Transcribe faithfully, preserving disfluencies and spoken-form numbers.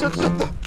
쳤다 쳤다.